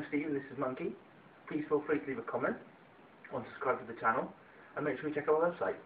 I'm Steve and this is Monkey. Please feel free to leave a comment and subscribe to the channel, and make sure you check out our website.